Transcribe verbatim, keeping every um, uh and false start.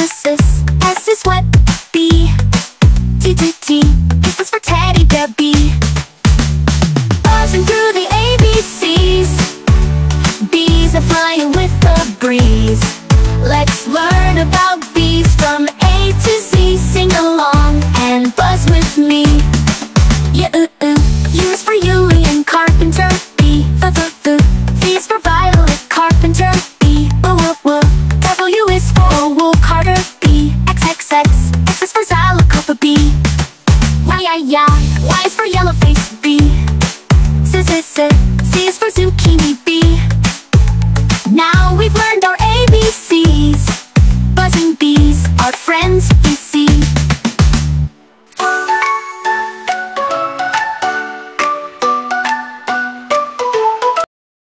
S, S, S is what? B. T, T, T. This is for Teddy Bear Bee. Buzzing through the A B Cs. Bees are flying with the breeze. Let's learn about bees from A to Z. Sing along and buzz with me. Yeah, ooh, ooh. U is for Ulean Carpenter Bee. V, V, V. V is for Violet Carpenter Bee. W, W. W is for Wool Carder Bee. X, X, X. X is for Xylocopa Bee. Y, Y, Y. Y is for Yellow-faced Bee. C, C, C. C is for Zucchini Bee. Now we've learned our